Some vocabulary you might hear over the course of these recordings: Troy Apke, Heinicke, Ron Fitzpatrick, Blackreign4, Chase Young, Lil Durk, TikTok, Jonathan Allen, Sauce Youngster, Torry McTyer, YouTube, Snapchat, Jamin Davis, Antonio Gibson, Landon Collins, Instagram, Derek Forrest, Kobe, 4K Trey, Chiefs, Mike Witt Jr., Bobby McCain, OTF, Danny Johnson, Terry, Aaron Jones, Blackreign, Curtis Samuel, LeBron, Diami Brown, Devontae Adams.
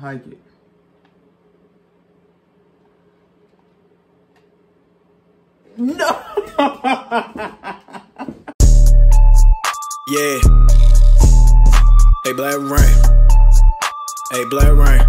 Heinicke. No! Yeah. Hey, Black Rain. Hey, Black Rain.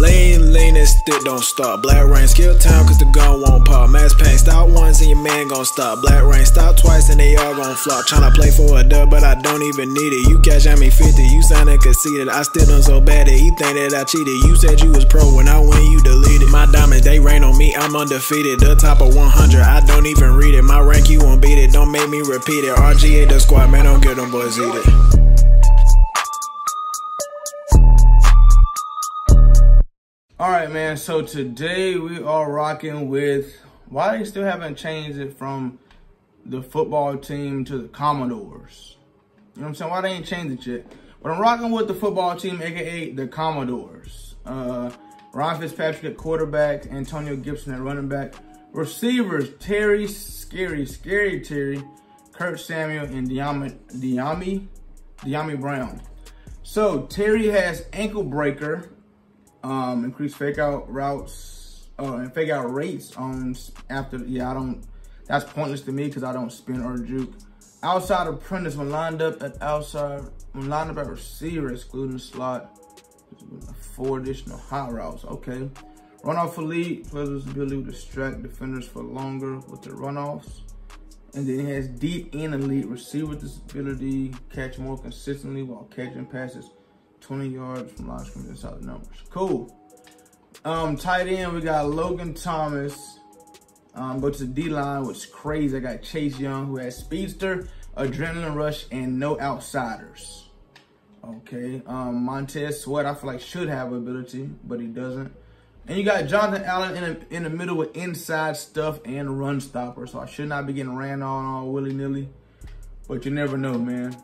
Lean and stick don't stop. Black Rain, skill time cause the gun won't pop. Mass pain, stop once and your man gon' stop. Black Rain, stop twice and they all gon' flop. Tryna play for a dub but I don't even need it. You catch at me 50, you soundin' conceited. I still done so bad that he think that I cheated. You said you was pro, when I win you deleted. My diamonds, they rain on me, I'm undefeated. The top of 100, I don't even read it. My rank, you won't beat it, don't make me repeat it. RGA the squad, man, don't get them boys heated. Alright, man, so today we are rocking with why they still haven't changed it from the football team to the Commodores. You know what I'm saying? Why they ain't changed it yet? But I'm rocking with the football team, aka the Commodores. Ron Fitzpatrick at quarterback, Antonio Gibson at running back. Receivers, Terry, scary Terry, Curtis Samuel, and Diami Brown. So Terry has ankle breaker. Increase fake out routes and fake out rates on after. Yeah, I don't. That's pointless to me because I don't spin or juke. Outside apprentice when lined up at outside when lined up at receiver, excluding the slot. 4 additional hot routes. Okay, runoff elite plus his ability to distract defenders for longer with the runoffs, and then he has deep and elite receiver disability catch more consistently while catching passes 20 yards from line scrimmage. That's how the numbers. Cool. Tight end, we got Logan Thomas. Go to the D-line, which is crazy. I got Chase Young, who has speedster, adrenaline rush, and no outsiders. Okay. Montez Sweat, I feel like should have ability, but he doesn't. And you got Jonathan Allen in the middle with inside stuff and run stopper. So I should not be getting ran on all willy-nilly. But you never know, man.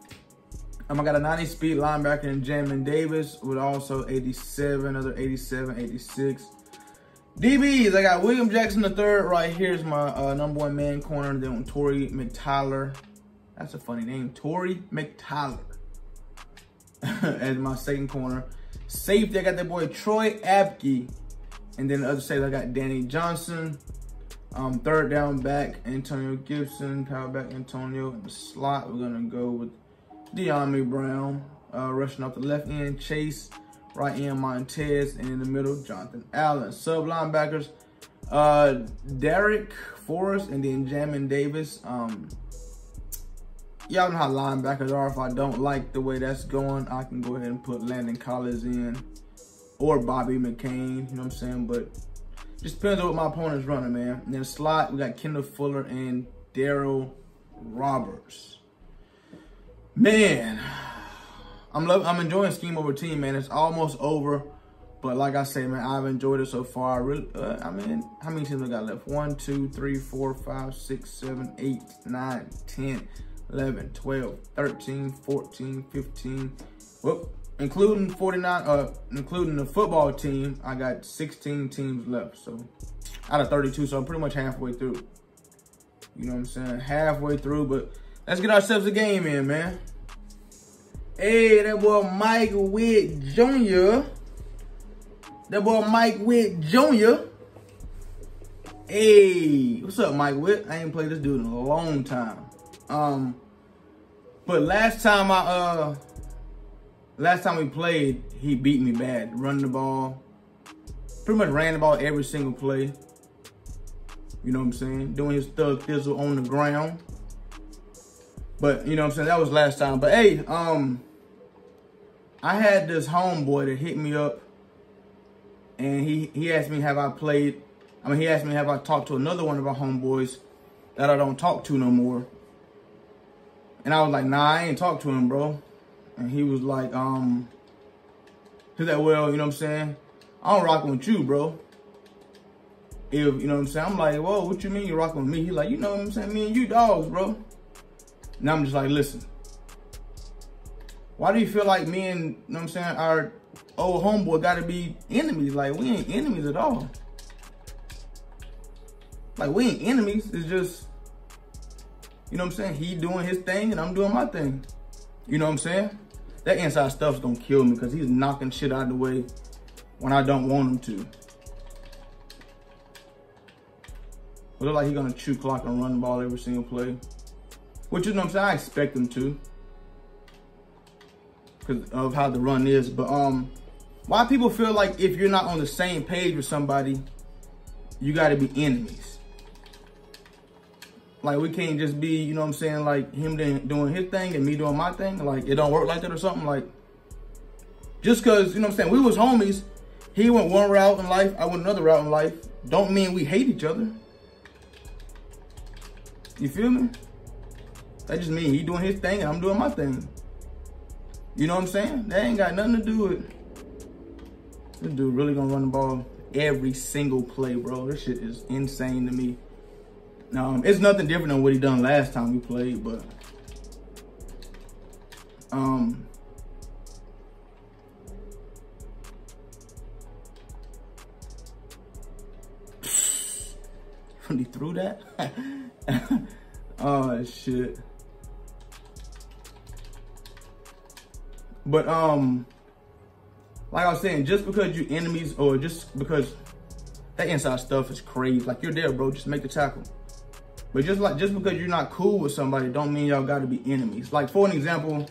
I got a 90-speed linebacker in Jamin Davis with also 87, another 87, 86. DBs, I got William Jackson III right here is my number 1 man corner. Then Torry McTyer. That's a funny name. Torry McTyer as my second corner. Safety, I got that boy Troy Apke. And then the other safety, I got Danny Johnson. Third down back, Antonio Gibson. Power back, Antonio. In the slot, we're going to go with Diami Brown, rushing up the left end, Chase, right end, Montez, and in the middle, Jonathan Allen. Sub linebackers, Derek Forrest, and then Jamin Davis. Y'all know how linebackers are. If I don't like the way that's going, I can go ahead and put Landon Collins in or Bobby McCain, you know what I'm saying? But just depends on what my opponent's running, man. And then slot, we got Kendall Fuller and Daryl Roberts. Man, I'm enjoying scheme over team, man. It's almost over, but like I say, man, I've enjoyed it so far. Really, I mean, how many teams we got left? 1, 2, 3, 4, 5, 6, 7, 8, 9, 10, 11, 12, 13, 14, 15. Well, including 49, including the football team, I got 16 teams left. So out of 32, so I'm pretty much halfway through. You know what I'm saying? Halfway through, but let's get ourselves a game in, man. Hey, that boy Mike Witt Jr. Hey, what's up, Mike Witt? I ain't played this dude in a long time. But last time we played, he beat me bad. Running the ball. Pretty much ran the ball every single play. You know what I'm saying? Doing his thug thizzle on the ground. But, you know what I'm saying? That was last time. But, hey, I had this homeboy that hit me up. And he asked me have I played. I mean, he asked me have I talked to another one of our homeboys that I don't talk to no more. And I was like, nah, I ain't talked to him, bro. And he was like, he was like, well, you know what I'm saying? I don't rock with you, bro. If, you know what I'm saying? I'm like, whoa, what you mean you rock with me? He like, you know what I'm saying? Me and you dogs, bro. And I'm just like, listen, why do you feel like me and, you know what I'm saying, our old homeboy gotta be enemies? Like, we ain't enemies at all. Like, we ain't enemies. It's just, you know what I'm saying, he doing his thing and I'm doing my thing. You know what I'm saying? That inside stuff's gonna kill me because he's knocking shit out of the way when I don't want him to. It looks like he's gonna chew clock and run the ball every single play. Which is what I'm saying, I expect him to. Because of how the run is. But why people feel like if you're not on the same page with somebody, you gotta be enemies. Like we can't just be, you know what I'm saying, like him doing his thing and me doing my thing. Like it don't work like that or something. Like just cause, you know what I'm saying, we was homies. He went one route in life, I went another route in life. Don't mean we hate each other. You feel me? That just mean he doing his thing and I'm doing my thing. You know what I'm saying? That ain't got nothing to do with. This dude really gonna run the ball every single play, bro. This shit is insane to me. It's nothing different than what he done last time we played, but when he threw that. Oh shit. But like I was saying, just because you enemies or just because that inside stuff is crazy. Like you're there, bro, just make the tackle. But just because you're not cool with somebody don't mean y'all gotta be enemies. Like for an example,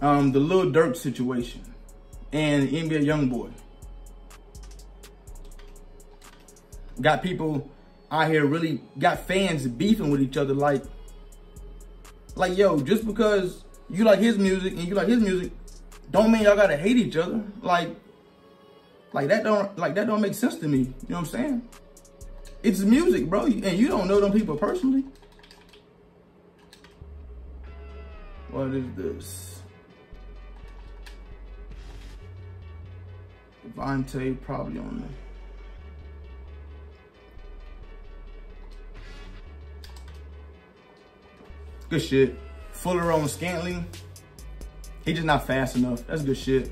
the Lil Durk situation and NBA YoungBoy. Got people out here really got fans beefing with each other. Like yo, just because you like his music and you like his music, don't mean y'all gotta hate each other. Like that don't make sense to me. You know what I'm saying? It's music, bro, and you don't know them people personally. What is this? Devontae probably on there. Good shit. Fuller on Scantling. He just not fast enough. That's good shit.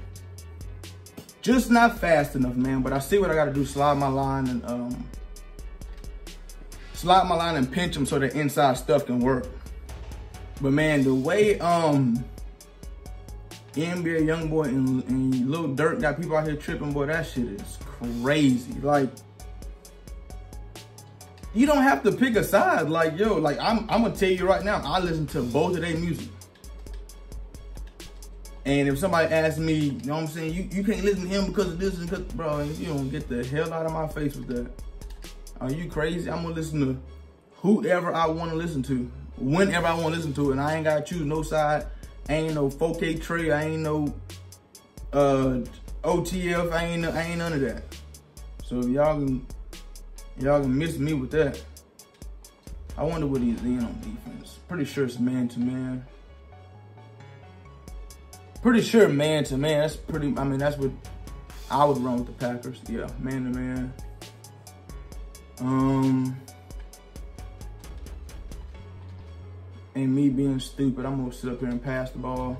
Just not fast enough, man. But I see what I gotta do. Slide my line and pinch him so the inside stuff can work. But man, the way NBA YoungBoy and Lil Durk got people out here tripping, boy, that shit is crazy. Like, you don't have to pick a side. Like, yo, like I'm gonna tell you right now, I listen to both of their music. And if somebody asks me, you know what I'm saying, you can't listen to him because of this and because, bro, you don't get the hell out of my face with that. Are you crazy? I'm gonna listen to whoever I wanna listen to, whenever I wanna listen to it. And I ain't gotta choose no side. I ain't no 4K Trey, I ain't no OTF, I ain't none of that. So if y'all can miss me with that. I wonder what he's in on defense. Pretty sure it's man-to-man. Pretty sure man-to-man. That's pretty, I mean, that's what I would run with the Packers. Yeah, man-to-man. And me being stupid, I'm gonna sit up here and pass the ball.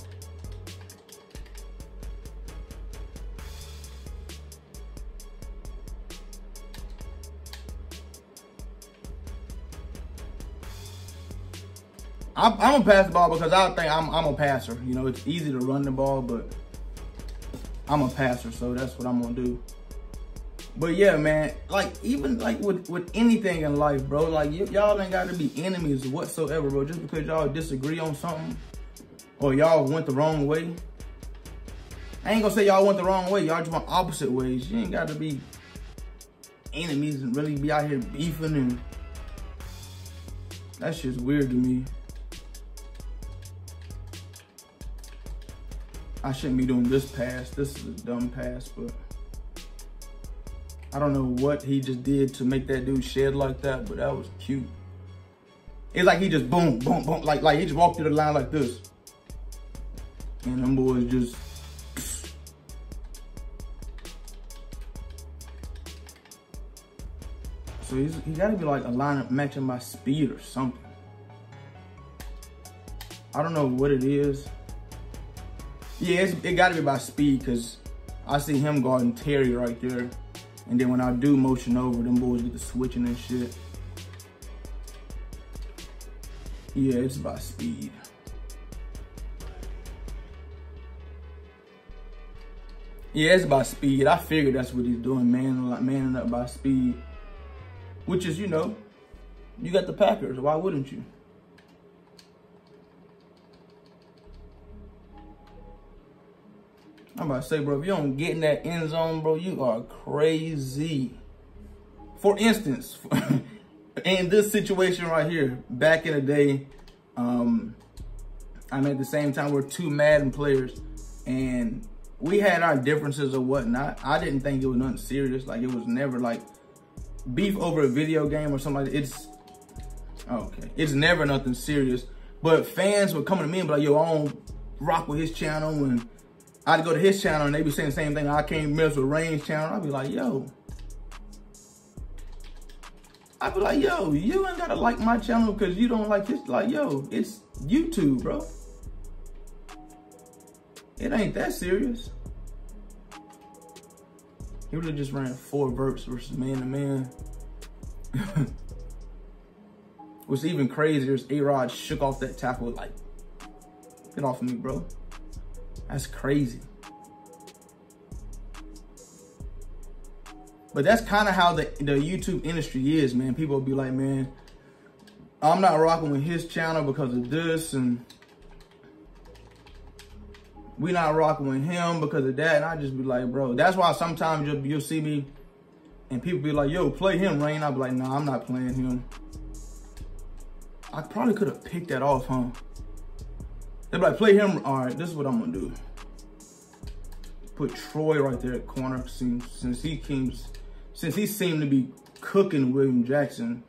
I'm gonna pass the ball because I think I'm a passer. You know, it's easy to run the ball, but I'm a passer, so that's what I'm gonna do. But yeah, man, like even like with anything in life, bro, like y'all ain't gotta be enemies whatsoever, bro. Just because y'all disagree on something or y'all went the wrong way. I ain't gonna say y'all went the wrong way. Y'all just went opposite ways. You ain't gotta be enemies and really be out here beefing and that shit's weird to me. I shouldn't be doing this pass. This is a dumb pass, but I don't know what he just did to make that dude shed like that, but that was cute. It's like he just boom, boom, boom. Like he just walked through the line like this. And them boys just. So he gotta be like a lineup matching my speed or something. I don't know what it is. Yeah, it gotta be by speed because I see him guarding Terry right there. And then when I do motion over, them boys get to switching and shit. Yeah, it's by speed. Yeah, it's by speed. I figured that's what he's doing, manning up by speed. Which is, you know, you got the Packers. Why wouldn't you? I'm about to say, bro, if you don't get in that end zone, bro, you are crazy. For instance, in this situation right here, back in the day, I mean, at the same time, we're two Madden players, and we had our differences or whatnot. I didn't think it was nothing serious. Like, it was never, like, beef over a video game or something like that. It's, okay, it's never nothing serious. But fans would come to me and be like, yo, I don't rock with his channel. And I'd go to his channel, and they'd be saying the same thing. I can't mess with Rain's channel. I'd be like, yo. You ain't gotta like my channel because you don't like this. Like, yo, it's YouTube, bro. It ain't that serious. He would've just ran 4 verts versus man-to-man. What's even crazier is A-Rod shook off that tackle like, get off of me, bro. That's crazy. But that's kind of how the YouTube industry is, man. People will be like, man, I'm not rocking with his channel because of this, and we not rocking with him because of that. And I just be like, bro, that's why sometimes you'll see me and people be like, yo, play him, Rain. I'll be like, nah, I'm not playing him. I probably could have picked that off, huh? They'd be like, play him. All right, this is what I'm gonna do. Put Troy right there at corner since he seemed to be cooking William Jackson.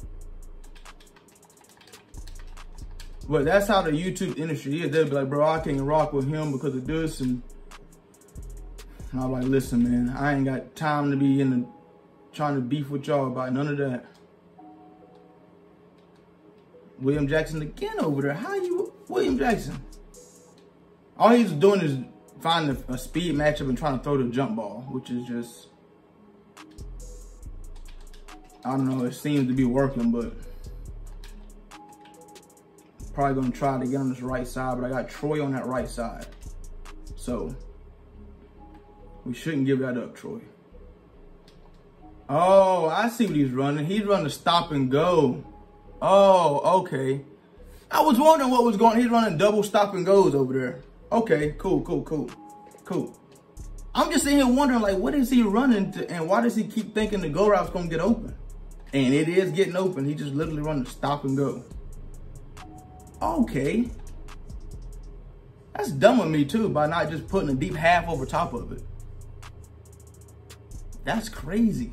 But that's how the YouTube industry is. They'll be like, bro, I can't rock with him because of this. And I'm like, listen, man, I ain't got time to be trying to beef with y'all about none of that. William Jackson again over there. How you, William Jackson? All he's doing is finding a speed matchup and trying to throw the jump ball, which is just, I don't know, it seems to be working, but probably gonna try to get on this right side, but I got Troy on that right side. So we shouldn't give that up, Troy. Oh, I see what he's running. He's running stop and go. Oh, okay. I was wondering what was going on. He's running double stop and goes over there. Okay, cool. I'm just sitting here wondering, like, what is he running to, and why does he keep thinking the go route's gonna get open? And it is getting open. He just literally running stop and go. Okay. That's dumb of me too, by not just putting a deep half over top of it. That's crazy.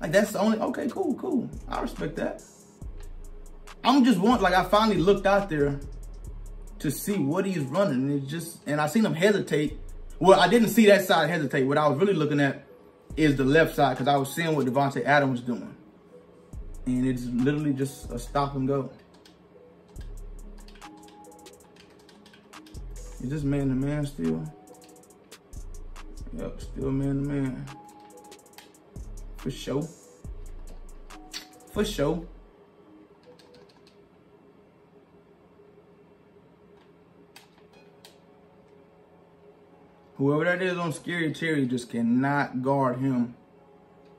Like, that's the only, okay, cool. I respect that. I'm just like, I finally looked out there to see what he's running, and I seen him hesitate. Well, I didn't see that side hesitate. What I was really looking at is the left side, because I was seeing what Devontae Adams was doing. And it's literally just a stop and go. Is this man-to-man still? Yep, still man-to-man. For sure. For sure. Whoever that is on Scary Terry just cannot guard him.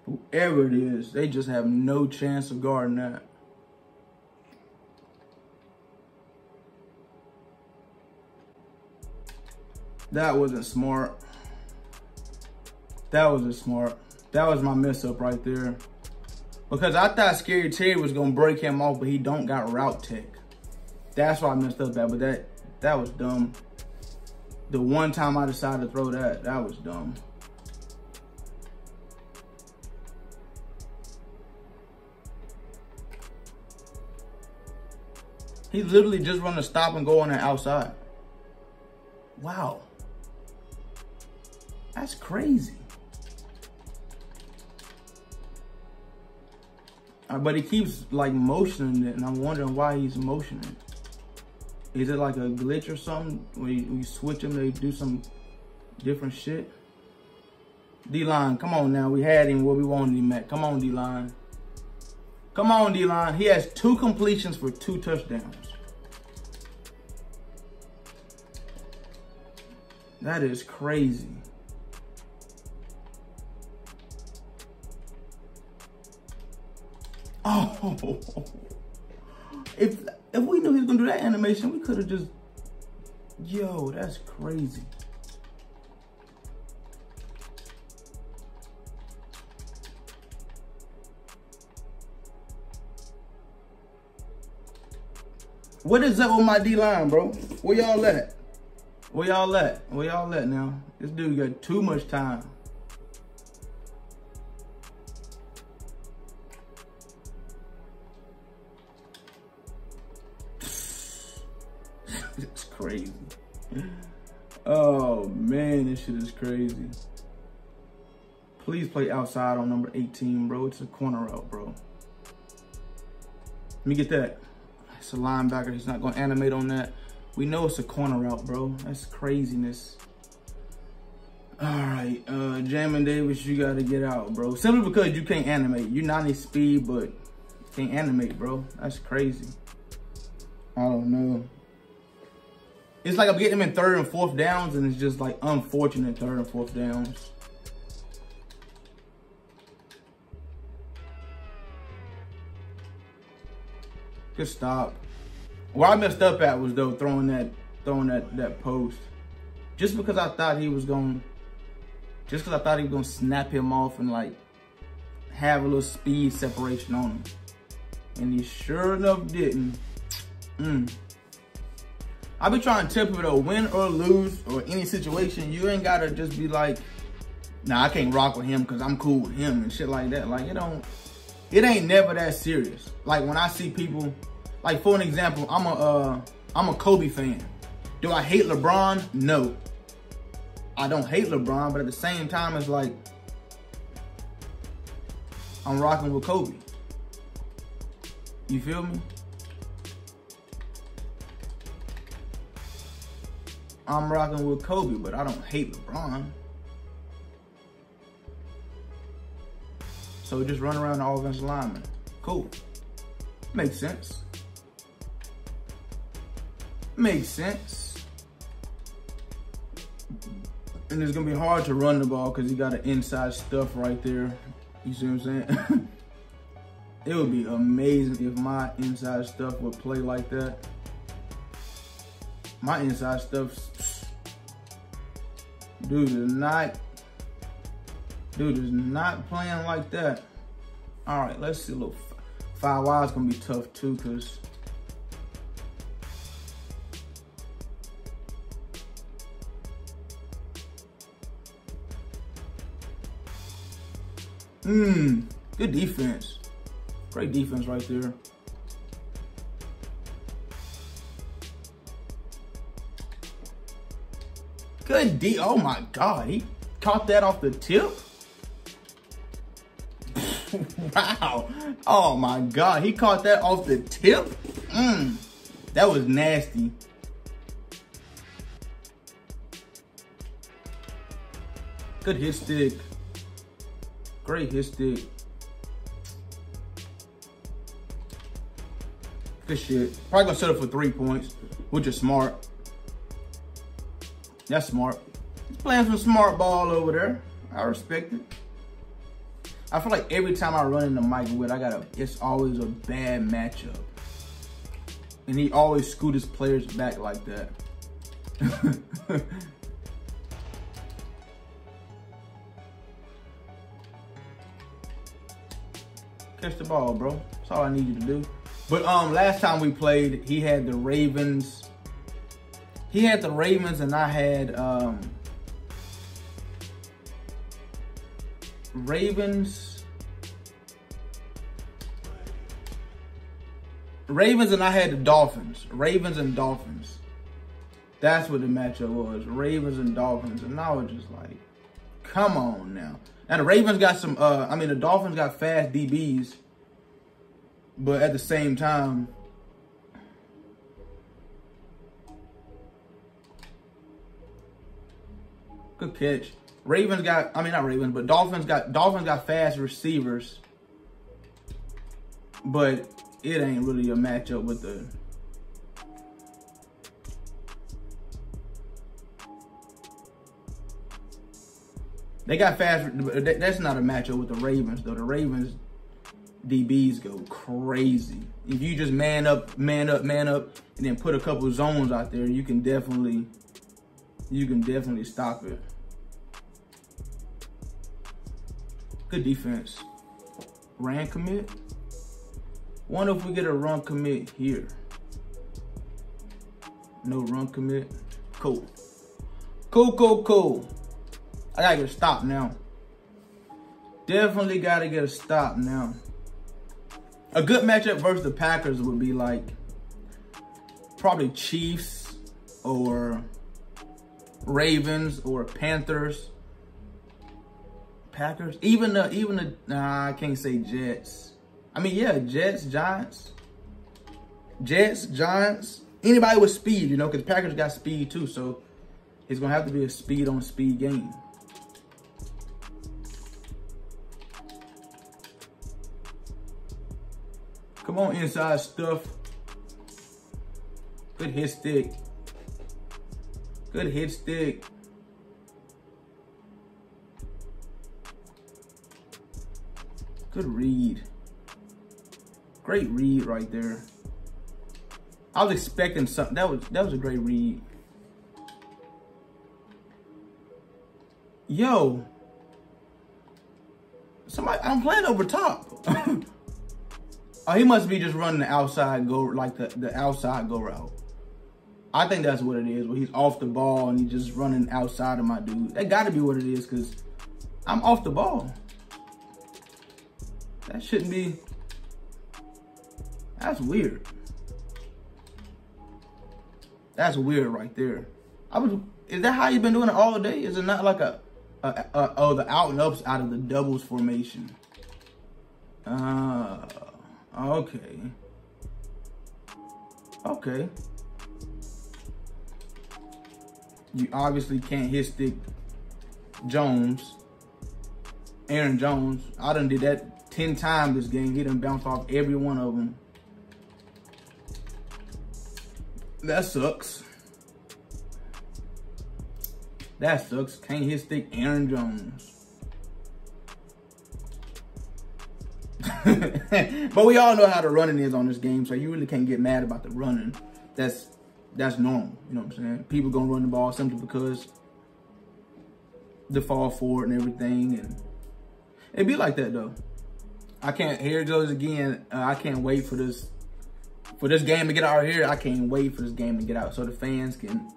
Whoever it is, they just have no chance of guarding that. That wasn't smart. That wasn't smart. That was my mess up right there. Because I thought Scary Terry was gonna break him off, but he don't got route tech. That's why I messed up that, but that was dumb. The one time I decided to throw that, that was dumb. He's literally just running a stop and go on the outside. Wow. That's crazy. But he keeps like motioning it, and I'm wondering why he's motioning it. Is it like a glitch or something? We switch them, they do some different shit. D-line, come on now. We had him where we wanted him at. Come on, D-line. Come on, D-line. He has 2 completions for 2 touchdowns. That is crazy. Oh, if we knew he was gonna do that animation, we could have just, yo, that's crazy. What is up with my D-line, bro? Where y'all at? Where y'all at? Where y'all at now? This dude got too much time. It's crazy. Oh, man, this shit is crazy. Please play outside on number 18, bro. It's a corner out, bro. Let me get that. It's a linebacker. He's not going to animate on that. We know it's a corner route, bro. That's craziness. All right. Jamin Davis, you got to get out, bro. Simply because you can't animate. You're 90 speed, but can't animate, bro. That's crazy. I don't know. It's like I'm getting him in third and fourth downs, and it's just like unfortunate third and fourth downs. Good stop. Where I messed up at was though throwing that post. Just because I thought he was going, just because I thought he was gonna snap him off and like have a little speed separation on him, and he sure enough didn't. I be trying to tip it though, win or lose or any situation. You ain't gotta just be like, nah, I can't rock with him because I'm cool with him and shit like that. Like it don't. It ain't never that serious. Like when I see people, like for an example, I'm a Kobe fan. Do I hate LeBron? No. I don't hate LeBron, but at the same time, it's like, I'm rocking with Kobe. You feel me? I'm rocking with Kobe, but I don't hate LeBron. So just run around the offensive lineman. Cool. Makes sense. Makes sense. And it's gonna be hard to run the ball because you got an inside stuff right there. You see what I'm saying? It would be amazing if my inside stuff would play like that. My inside stuff, dude is not playing like that. All right, let's see. Look, 5-wide's gonna be tough too, cause good defense, great defense right there. Good D. Oh my God, he caught that off the tip. Wow. Oh my God. He caught that off the tip. That was nasty. Good hit stick. Great hit stick. Good shit. Probably gonna set up for 3 points, which is smart. That's smart. He's playing some smart ball over there. I respect it. I feel like every time I run into Mike Witt, it's always a bad matchup. And he always scoot his players back like that. Catch the ball, bro. That's all I need you to do. But last time we played, he had the Ravens. He had the Ravens and I had Ravens and I had the Dolphins. Ravens and Dolphins. That's what the matchup was. Ravens and Dolphins. And I was just like, come on now. Now the Ravens got some, the Dolphins got fast DBs. But at the same time, good catch. Dolphins got fast receivers, but it ain't really a matchup with the. They got fast. That's not a matchup with the Ravens though. The Ravens DBs go crazy. If you just man up, and then put a couple zones out there, you can definitely stop it. Good defense. Ran commit. Wonder if we get a run commit here. No run commit. Cool. Cool. I gotta get a stop now. Definitely gotta get a stop now. A good matchup versus the Packers would be like probably Chiefs or Ravens or Panthers. Packers, even the nah, I can't say Jets. I mean, yeah, Jets, Giants, anybody with speed, you know, because Packers got speed too, so it's gonna have to be a speed on speed game. Come on, inside stuff. Good hit stick. Good read. Great read right there. I was expecting something. That was a great read. Yo. Somebody, I'm playing over top. Oh, he must be just running the outside go, like the outside go route. I think that's what it is, where he's off the ball and he's just running outside of my dude. That gotta be what it is, because I'm off the ball. That shouldn't be. That's weird. That's weird right there. Is that how you've been doing it all day? Is it not like the out and ups out of the doubles formation? Okay. You obviously can't hit stick Jones. Aaron Jones. I done did that 10 times this game. He done bounced off every one of them. That sucks. Can't hit stick Aaron Jones. But we all know how the running is on this game, so you really can't get mad about the running. That's normal. You know what I'm saying? People gonna run the ball simply because they fall forward and everything. And it'd be like that though. I can't. Here it goes again. I can't wait for this game to get out here. I can't wait for this game to get out so the fans can.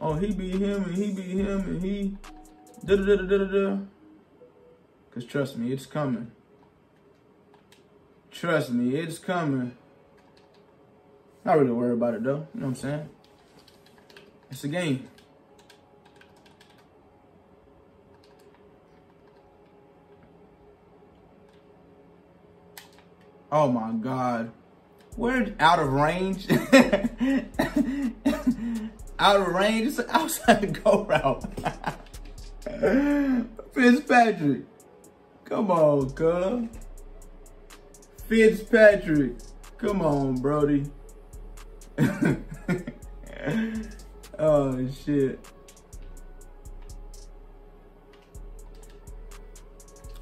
Oh, he beat him and he beat him and he. Cause trust me, it's coming. Not really worried about it though. You know what I'm saying? It's a game. Oh my God. We're out of range. Out of range. It's an outside go route. Fitzpatrick. Come on, cuz. Fitzpatrick. Come on, Brody. Oh, shit.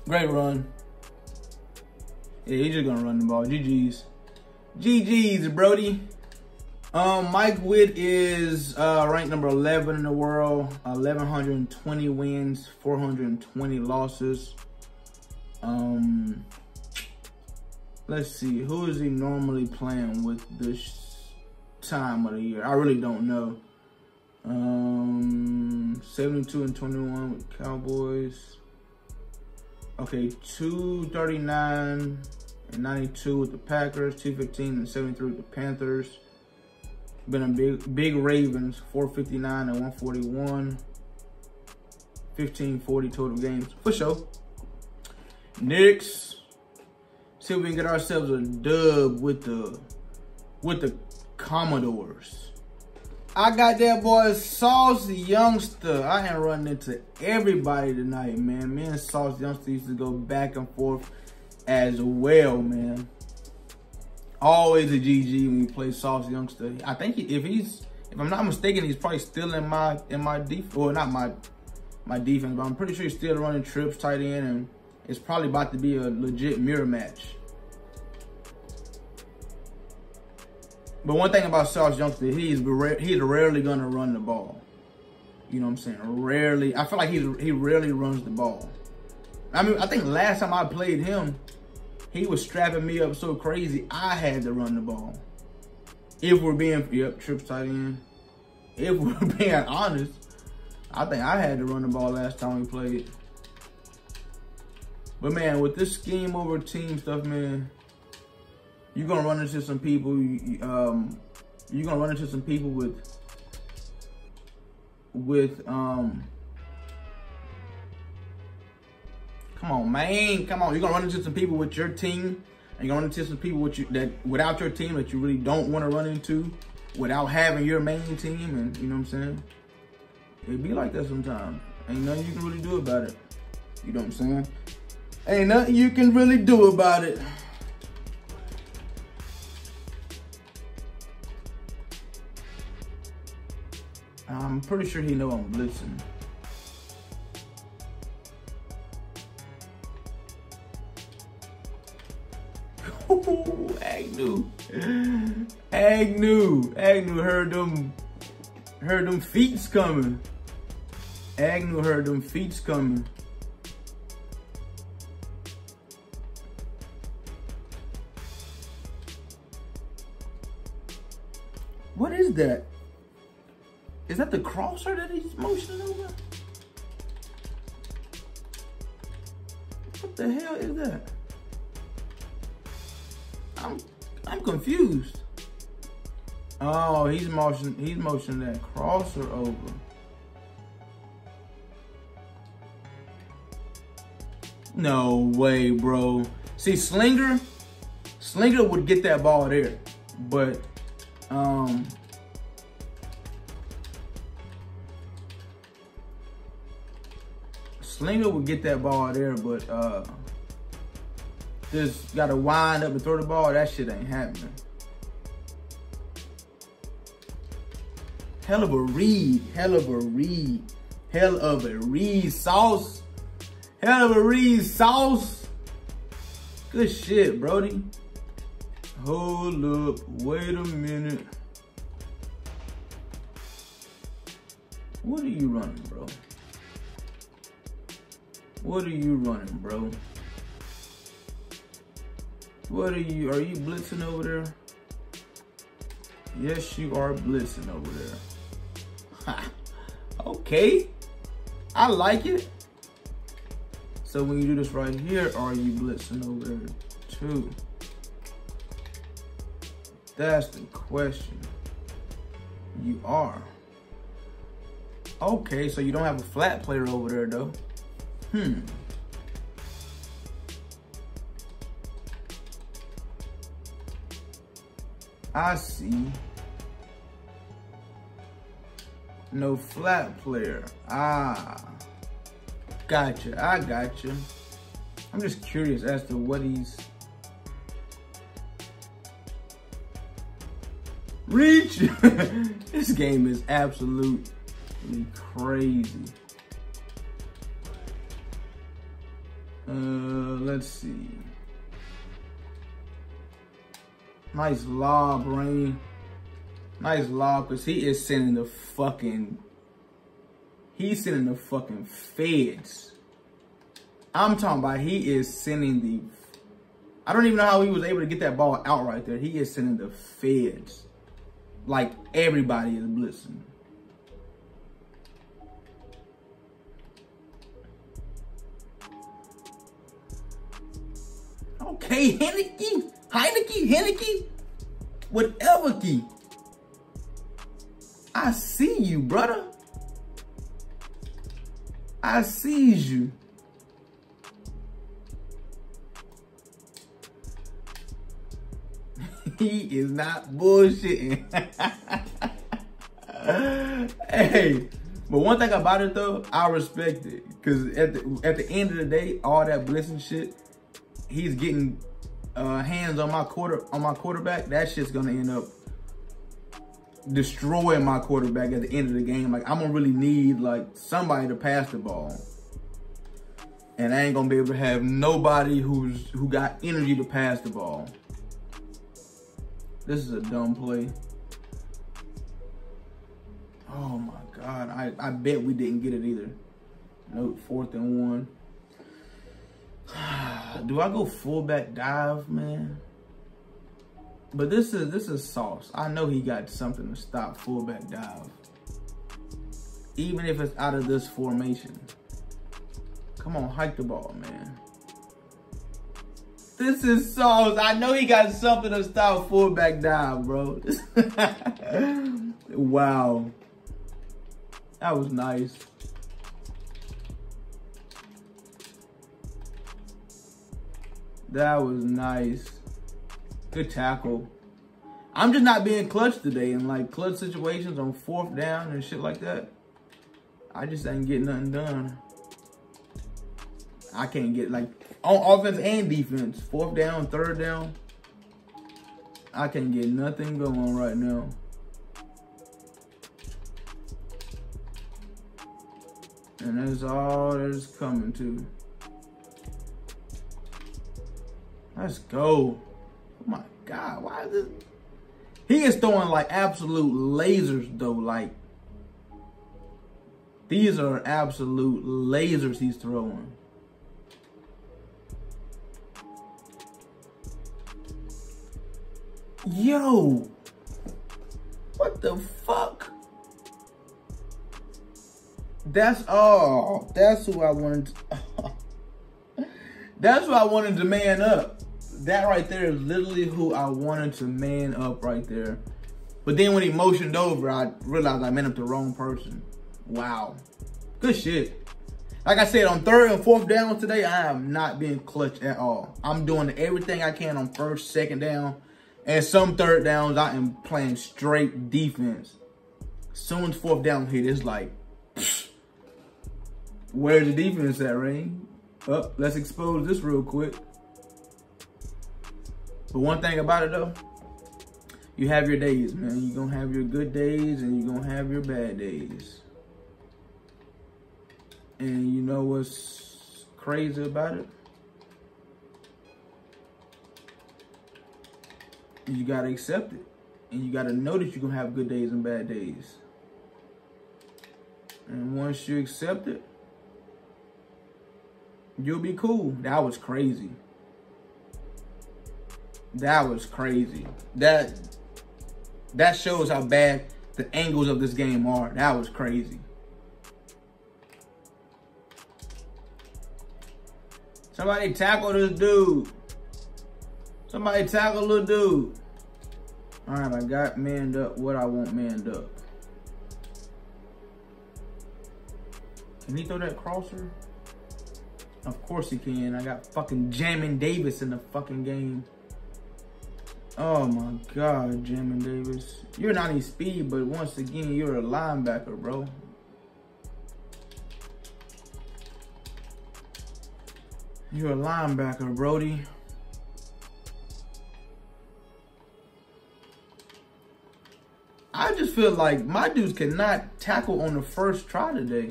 Great run. Yeah, he's just gonna run the ball. GG's, Brody. Mike Witt is ranked number 11 in the world. 1,120 wins, 420 losses. Let's see, who is he normally playing with this time of the year? I really don't know. 72-21 with Cowboys. Okay, 239-92 with the Packers, 215-73 with the Panthers. Been a big Ravens, 459-141, 1540 total games for sure. Knicks, see if we can get ourselves a dub with the Commodores. I got that boy Sauce Youngster. I ain't running into everybody tonight, man. Me and Sauce Youngster used to go back and forth as well, man. Always a GG when you play Sauce Youngster. I think if I'm not mistaken, he's probably still in my defense, or not my defense, but I'm pretty sure he's still running trips tight end, and it's probably about to be a legit mirror match. But one thing about Sauce Youngster, he's rarely going to run the ball. You know what I'm saying? Rarely. I feel like he rarely runs the ball. I mean, I think last time I played him, he was strapping me up so crazy, I had to run the ball. If we're being, yep, trips tight end. If we're being honest, I think I had to run the ball last time we played. But man, with this scheme over team stuff, man, you're gonna run into some people. You're gonna run into some people with come on, man, come on. You're gonna run into some people with your team, and you're gonna run into some people with you that without your team that you really don't want to run into, without having your main team, and you know what I'm saying. It be like that sometimes. Ain't nothing you can really do about it. You know what I'm saying? Ain't nothing you can really do about it. I'm pretty sure he know I'm blitzing. Ooh, Agnew. Agnew. Agnew heard them feets coming. Agnew heard them feets coming. What is that? Is that the crosser that he's motioning over? What the hell is that? I'm confused. Oh, he's motioning that crosser over. No way, bro. See, Slinger would get that ball there, but Slinger would get that ball there, but just gotta wind up and throw the ball. That shit ain't happening. Hell of a read, hell of a read, hell of a read, Sauce. Hell of a read, Sauce. Good shit, Brody. Hold up, wait a minute. What are you running, bro? What are you running, bro? What are you blitzing over there? Yes, you are blitzing over there. Ha, okay, I like it. So when you do this right here, are you blitzing over there too? That's the question. You are. Okay, so you don't have a flat player over there though. Hmm. I see. No flat player. Ah. Gotcha, I gotcha. I'm just curious as to what he's... Reach! This game is absolutely crazy. Let's see. Nice lob, Rain. Nice lob, because he is sending the fucking... He's sending the fucking feds. I'm talking about he is sending the... I don't even know how he was able to get that ball out right there. He is sending the feds. Like, everybody is blitzing. Okay, Heinicke, whatever key. I see you, brother. I see you. He is not bullshitting. Hey, but one thing about it though, I respect it. Cause at the end of the day, all that blitzing shit, he's getting hands on my quarterback. That shit's gonna end up destroying my quarterback at the end of the game. Like, I'm gonna really need like somebody to pass the ball, and I ain't gonna be able to have nobody who got energy to pass the ball. This is a dumb play. Oh my God, I bet we didn't get it either. Nope, 4th and 1. Do I go fullback dive, man? But this is Sauce. I know he got something to stop fullback dive. Even if it's out of this formation. Come on, hike the ball, man. This is Sauce. I know he got something to stop fullback dive, bro. Wow. That was nice. That was nice. Good tackle. I'm just not being clutch today in like clutch situations on 4th down and shit like that. I just ain't getting nothing done. I can't get like on offense and defense. 4th down, 3rd down. I can't get nothing going right now. And that's all that's coming to. Let's go. Oh my God, why is this? He is throwing like absolute lasers though. Like, these are absolute lasers he's throwing. Yo, what the fuck? That's all. Oh, that's who I wanted to, that's who I wanted to man up. That right there is literally who I wanted to man up right there. But then when he motioned over, I realized I man up the wrong person. Wow. Good shit. Like I said, on 3rd and 4th downs today, I am not being clutch at all. I'm doing everything I can on 1st, 2nd down. And some 3rd downs, I am playing straight defense. Soon as 4th down hit, it's like, psh, where's the defense at, Rain? Oh, let's expose this real quick. But one thing about it though, you have your days, man. You're gonna have your good days and you're gonna have your bad days. And you know what's crazy about it? You gotta accept it. And you gotta know that you're gonna have good days and bad days. And once you accept it, you'll be cool. That was crazy. That was crazy. That shows how bad the angles of this game are. That was crazy. Somebody tackle this dude. Somebody tackle little dude. All right, I got manned up what I want manned up. Can he throw that crosser? Of course he can. I got fucking Jamin Davis in the fucking game. Oh my God, Jamin Davis. You're not in speed, but once again, you're a linebacker, bro. You're a linebacker, Brody. I just feel like my dudes cannot tackle on the first try today.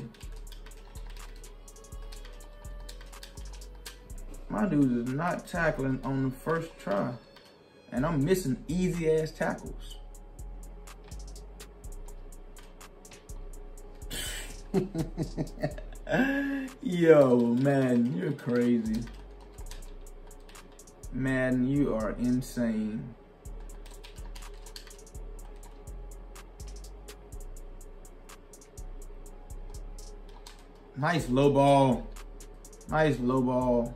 My dudes is not tackling on the first try. And I'm missing easy-ass tackles. Yo, man, you're crazy. Man, you are insane. Nice low ball. Nice low ball.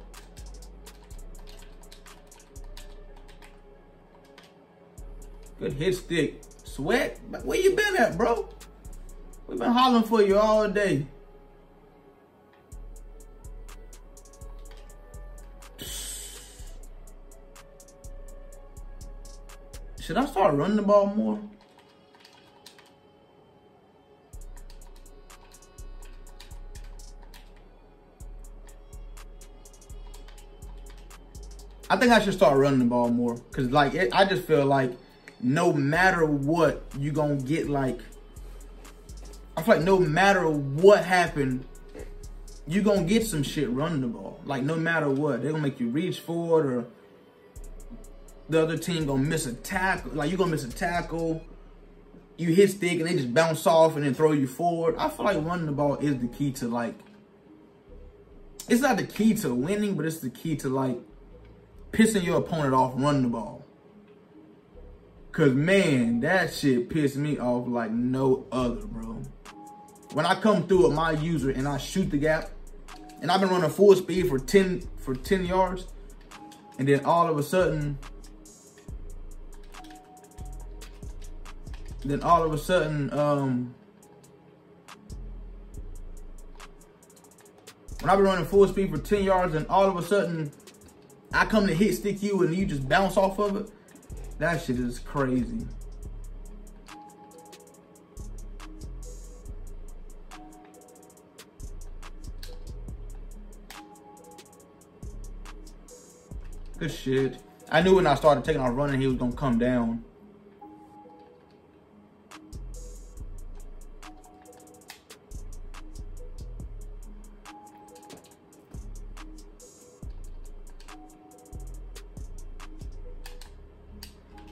Good hit stick. Sweat? Where you been at, bro? We've been hollering for you all day. Should I start running the ball more? I think I should start running the ball more. Cause like, I just feel like no matter what, you're going to get like, I feel like no matter what happened, you're going to get some shit running the ball. Like no matter what, they're going to make you reach for it or the other team gonna miss a tackle. Like, you're gonna miss a tackle, you hit stick, and they just bounce off and then throw you forward. I feel like running the ball is the key to, like, it's not the key to winning, but it's the key to, like, pissing your opponent off running the ball. Because, man, that shit pissed me off like no other, bro. When I come through at my user and I shoot the gap, and I've been running full speed for 10 yards, and then all of a sudden, when I've been running full speed for 10 yards and all of a sudden I come to hit stick you and you just bounce off of it, that shit is crazy. Good shit. I knew when I started taking off running, he was gonna come down.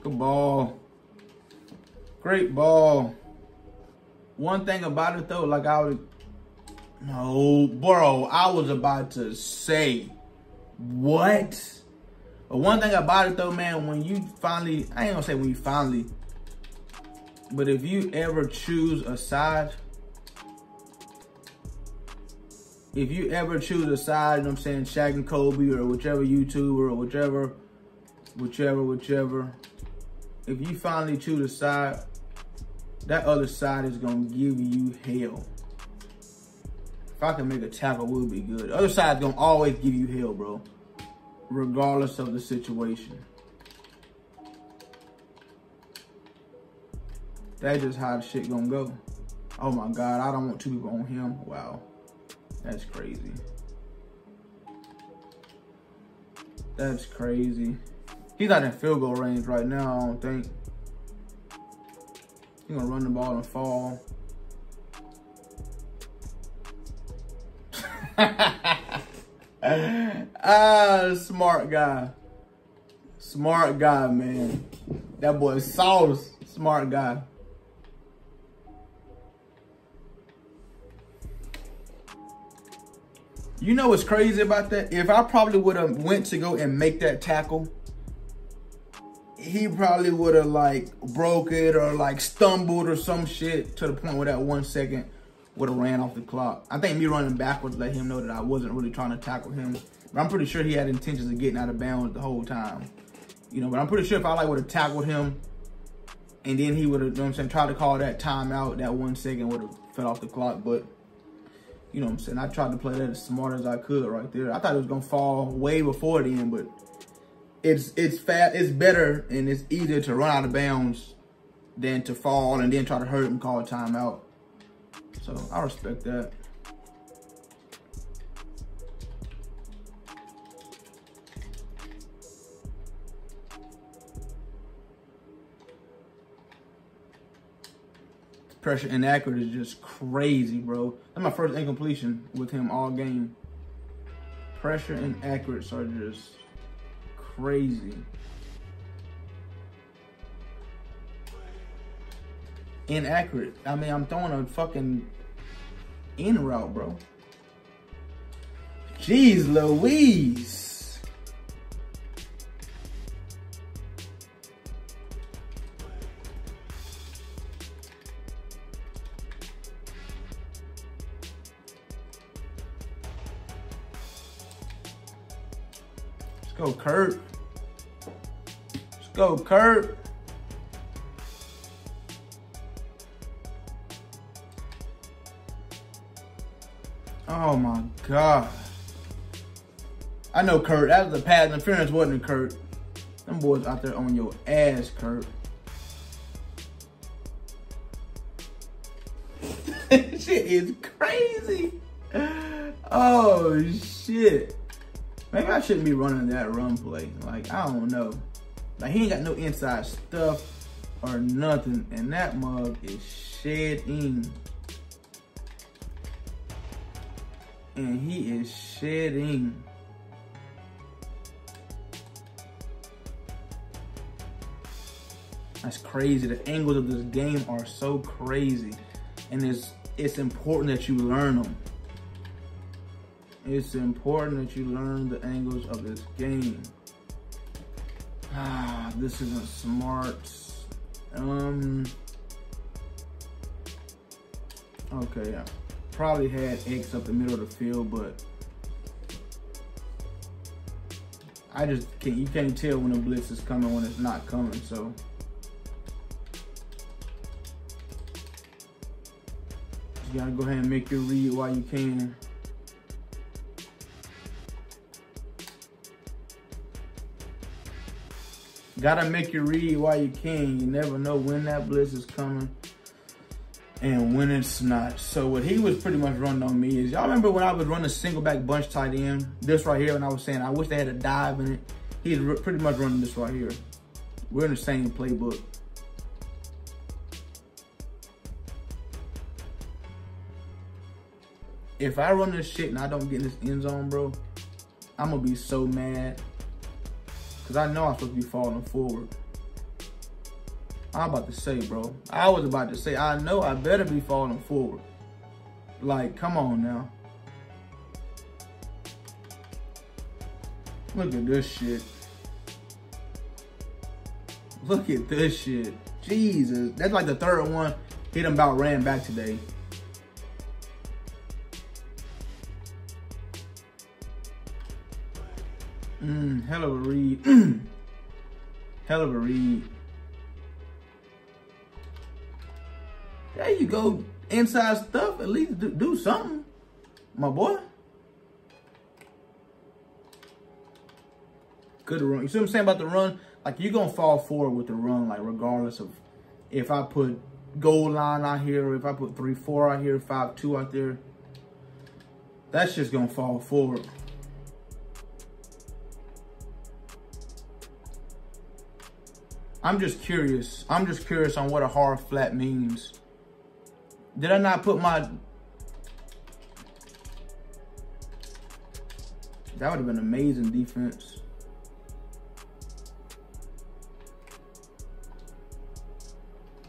Good ball. Great ball. One thing about it though, like no, bro, I was about to say, what? But one thing about it though, man, when you finally, I ain't gonna say when you finally, but if you ever choose a side, you know what I'm saying, shagging Kobe or whichever YouTuber or whichever, if you finally choose a side, that other side is gonna give you hell. If I can make a tackle, we'll be good. The other side's gonna always give you hell, bro. Regardless of the situation. That's just how the shit gonna go. Oh my God, I don't want two people on him. Wow, that's crazy. That's crazy. He's not in field goal range right now, I don't think. He's gonna run the ball and fall. Ah, smart guy. Smart guy, man. That boy Sauce, smart guy. You know what's crazy about that? If I probably would have went to go and make that tackle, he probably would have like broke it or like stumbled or some shit to the point where that 1 second would have ran off the clock. I think me running backwards let him know that I wasn't really trying to tackle him. But I'm pretty sure he had intentions of getting out of bounds the whole time. You know, but I'm pretty sure if I like would have tackled him and then he would have, you know what I'm saying, tried to call that timeout, that 1 second would have fell off the clock. But, you know what I'm saying, I tried to play that as smart as I could right there. I thought it was going to fall way before the end, but it's better and it's easier to run out of bounds than to fall and then try to hurt him, call a timeout. So I respect that. The pressure inaccurate is just crazy, bro. That's my first incompletion with him all game. Pressure inaccurates are just crazy. Inaccurate. I mean, I'm throwing a fucking in route, bro. Jeez Louise. Let's go, Kurt. Let's go, Kurt. Oh my God. I know, Kurt, that was a pass interference, wasn't it, Kurt? Them boys out there on your ass, Kurt. Shit is crazy. Oh shit. Maybe I shouldn't be running that run play. Like, I don't know. Like, he ain't got no inside stuff or nothing. And that mug is shedding. And he is shedding. That's crazy. The angles of this game are so crazy. And it's important that you learn them. It's important that you learn the angles of this game. Ah, this isn't smart. Okay, yeah. Probably had X up the middle of the field, but I just can't, you can't tell when a blitz is coming, when it's not coming, so. You gotta go ahead and make your read while you can. Gotta make your read while you can. You never know when that blitz is coming and when it's not. So what he was pretty much running on me is, y'all remember when I was running single back bunch tight end, this right here, and I was saying I wish they had a dive in it. He's pretty much running this right here. We're in the same playbook. If I run this shit and I don't get in this end zone, bro, I'm gonna be so mad, because I know I'm supposed to be falling forward. I'm about to say, bro. I was about to say, I know I better be falling forward. Like, come on now. Look at this shit. Look at this shit. Jesus. That's like the third one. He done about ran back today. Hell of a read. Hell of a read. There you go, inside stuff. At least do something, my boy. Good run. You see what I'm saying about the run? Like, you're going to fall forward with the run, like, regardless of if I put goal line out here, or if I put 3-4 out here, 5-2 out there. That's just going to fall forward. I'm just curious. I'm just curious on what a hard flat means. Did I not put my... That would have been amazing defense.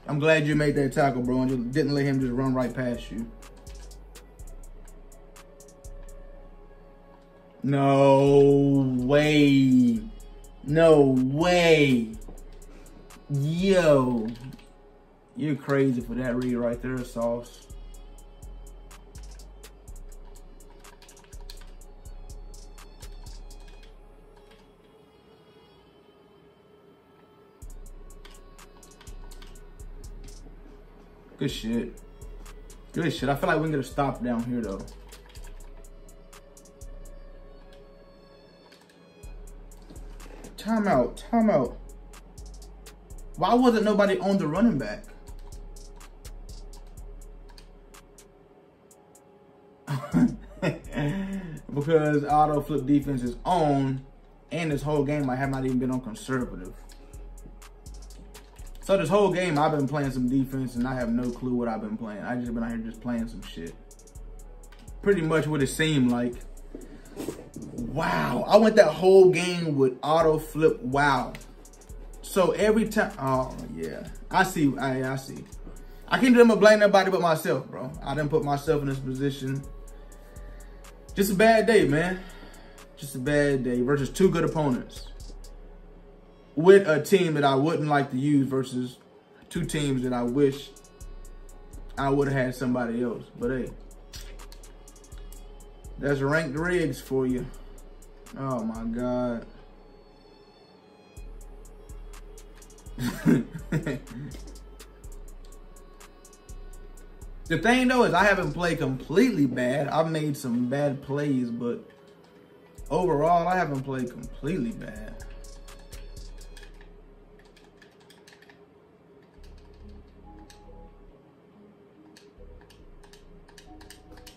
I'm glad you made that tackle, bro, and just didn't let him just run right past you. No way. No way. Yo. You're crazy for that read right there, Sauce. Good shit. Good shit. I feel like we can get a stop down here, though. Timeout. Timeout. Why wasn't nobody on the running back? Because auto flip defense is on, and this whole game I have not even been on conservative. So this whole game I've been playing some defense and I have no clue what I've been playing. I just been out here just playing some shit. Pretty much what it seemed like. Wow, I went that whole game with auto flip wow. So every time, oh yeah, I see, I see. I can't do blame nobody but myself, bro. I didn't put myself in this position. Just a bad day, man. Just a bad day versus two good opponents. With a team that I wouldn't like to use versus two teams that I wish I would have had somebody else. But hey, that's ranked rigs for you. Oh my God. The thing though is I haven't played completely bad. I've made some bad plays, but overall I haven't played completely bad.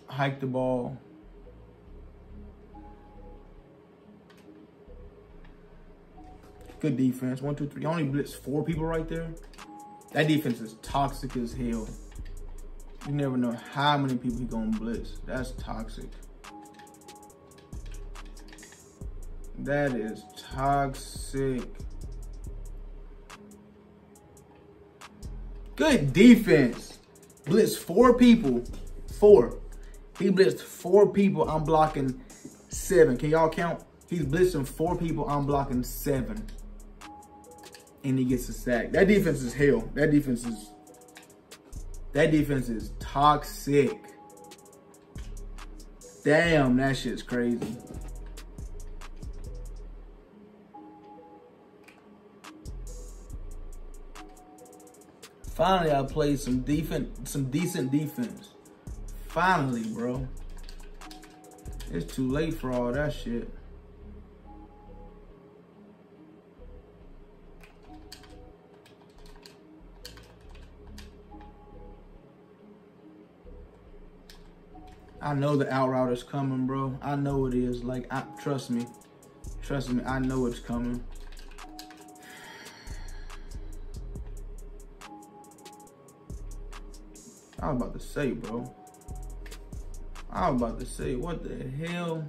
Hike the ball. Good defense. 1, 2, 3. Only blitz 4 people right there. That defense is toxic as hell. You never know how many people he gonna blitz. That's toxic. That is toxic. Good defense. Blitzed four people. Four. He blitzed four people. I'm blocking seven. Can y'all count? He's blitzing four people. I'm blocking seven. And he gets a sack. That defense is hell. That defense is toxic. Damn, that shit's crazy. Finally, I played some defense, some decent defense. Finally, bro. It's too late for all that shit. I know the out route is coming, bro. I know it is. Like, trust me. Trust me, I know it's coming. I was about to say, bro. I was about to say, what the hell?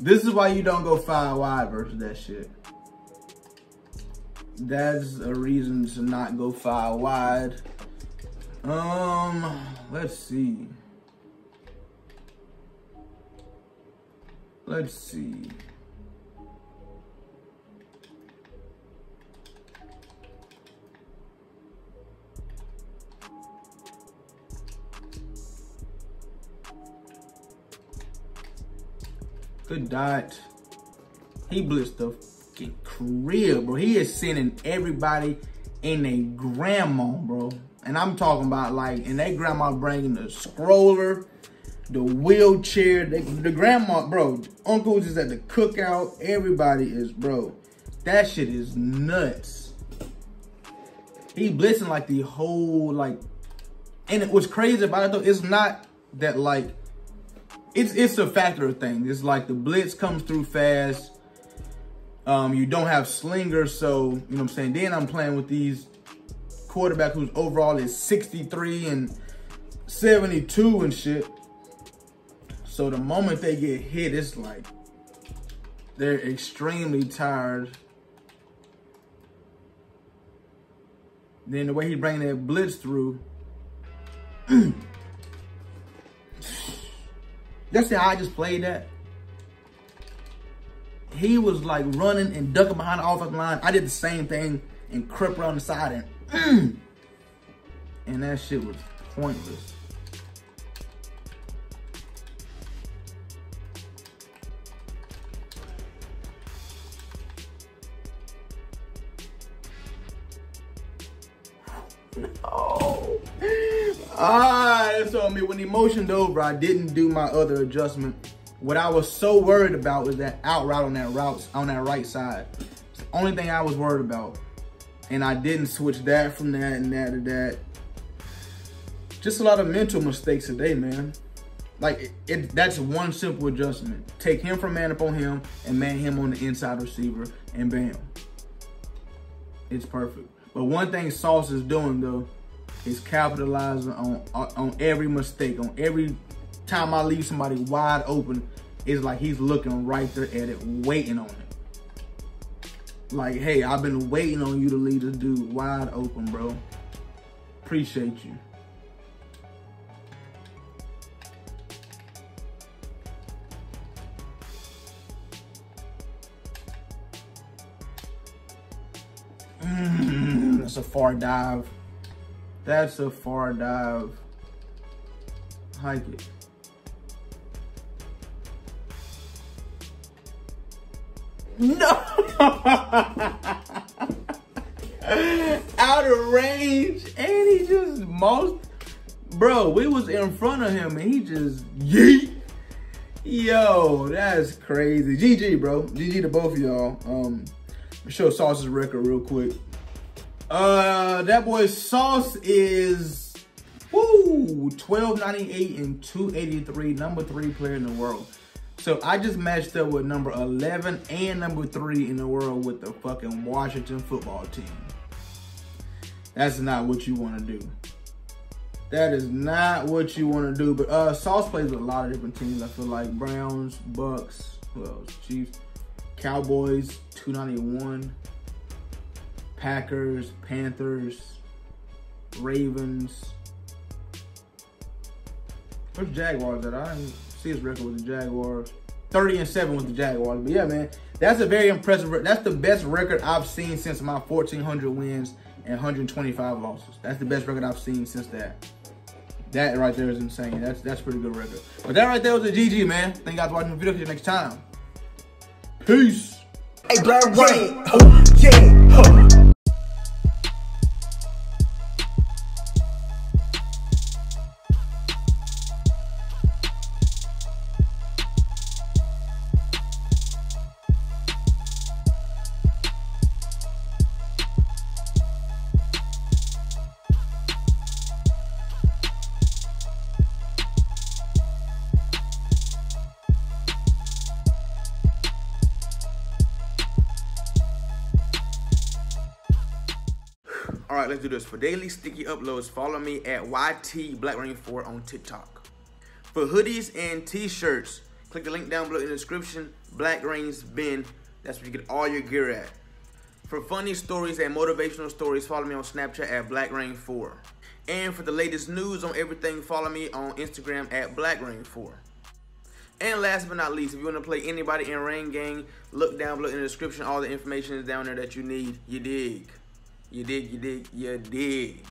This is why you don't go 5 wide versus that shit. That's a reason to not go 5 wide. Let's see. Let's see. Good dot. He blitzed the fucking crib, bro. He is sending everybody in a grandma, bro. And I'm talking about like, and they grandma bringing the stroller, the wheelchair, the grandma, bro. Uncle's is at the cookout. Everybody is, bro. That shit is nuts. He blitzing like the whole, like, and it was crazy about it though. It's not that like, It's a factor of things. It's like the blitz comes through fast. You don't have slingers, so, you know what I'm saying? Then I'm playing with these quarterback whose overall is 63 and 72 and shit. So the moment they get hit, it's like they're extremely tired. Then the way he bring that blitz through. That's how I just played that. He was like running and ducking behind the offensive line. I did the same thing and crept around the side and that shit was pointless. No. Ah, that's on me. When he motioned over, I didn't do my other adjustment. What I was so worried about was that out route on that right side. It's the only thing I was worried about. And I didn't switch that from that and that to that. Just a lot of mental mistakes today, man. Like, that's one simple adjustment. Take him from man up on him and man him on the inside receiver and bam. It's perfect. But one thing Sauce is doing though, is capitalizing on every mistake, on every time I leave somebody wide open. It's like he's looking right there at it, waiting on it. Like, hey, I've been waiting on you to leave this dude wide open, bro. Appreciate you. That's a far dive. That's a far dive. Heinicke. No! Out of range. And he just bro, we was in front of him and he just yeet. Yo, that's crazy. GG, bro. GG to both of y'all. Show Sauce's record real quick. That boy Sauce is woo, 1298 and 283, number 3 player in the world. So I just matched up with number 11 and number 3 in the world with the fucking Washington football team. That's not what you want to do. That is not what you want to do. But Sauce plays with a lot of different teams. I feel like Browns, Bucks, who else? Chiefs, Cowboys, 291, Packers, Panthers, Ravens. Where's Jaguars at? I didn't see his record with the Jaguars. 30-7 with the Jaguars. But yeah, man, that's a very impressive record. That's the best record I've seen since my 1,400 wins and 125 losses. That's the best record I've seen since that. That right there is insane. That's a pretty good record. But that right there was a GG, man. Thank you guys for watching the video. See you next time. Peace. Hey, Black Rain. Yeah. Alright, let's do this. For daily sticky uploads, follow me at YTBlackRain4 on TikTok. For hoodies and t-shirts, click the link down below in the description, Black Rain's Bin. That's where you get all your gear at. For funny stories and motivational stories, follow me on Snapchat at BlackRain4. And for the latest news on everything, follow me on Instagram at BlackRain4. And last but not least, if you want to play anybody in Rain Gang, look down below in the description. All the information is down there that you need. You dig. You dig, you dig, you dig.